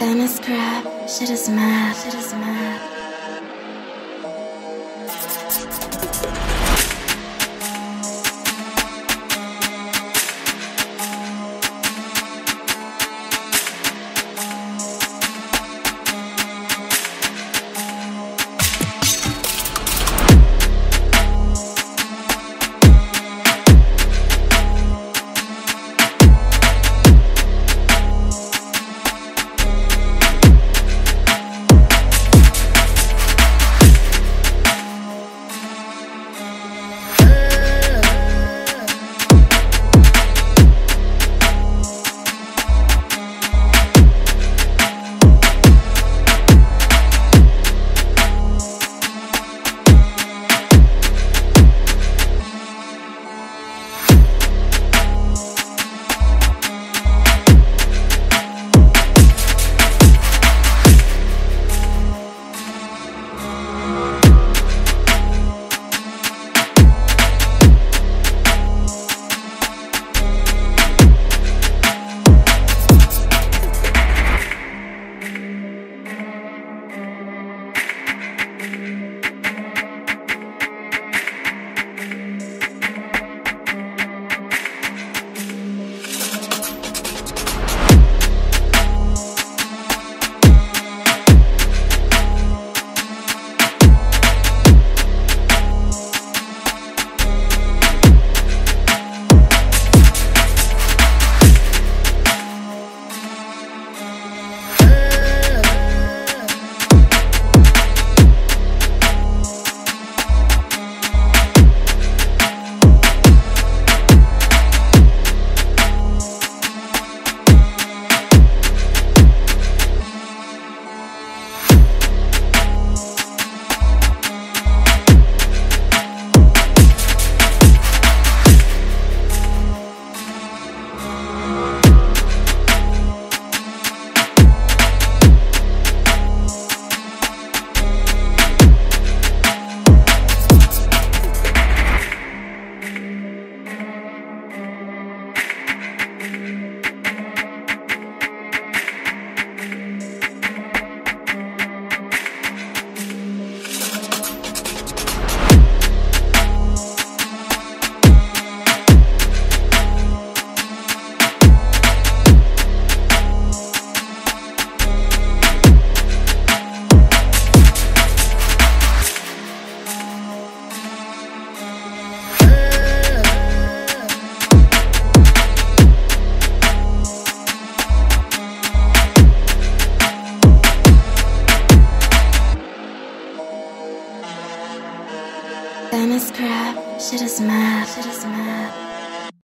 Dumb as crap, shit is mad, shit is mad. Dumb as crap, shit is mad, shit is mad.